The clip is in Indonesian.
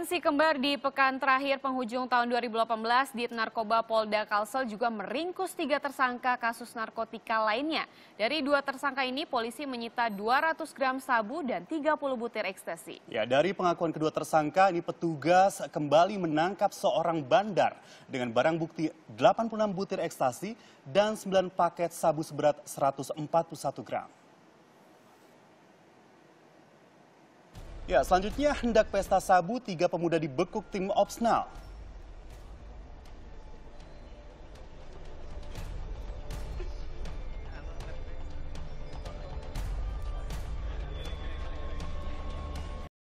Aksi kembar di pekan terakhir penghujung tahun 2018 di Narkoba Polda Kalsel juga meringkus 3 tersangka kasus narkotika lainnya. Dari 2 tersangka ini polisi menyita 200 gram sabu dan 30 butir ekstasi. Ya, dari pengakuan kedua tersangka ini petugas kembali menangkap seorang bandar dengan barang bukti 86 butir ekstasi dan 9 paket sabu seberat 141 gram. Ya, selanjutnya hendak pesta sabu, 3 pemuda dibekuk tim Opsnal.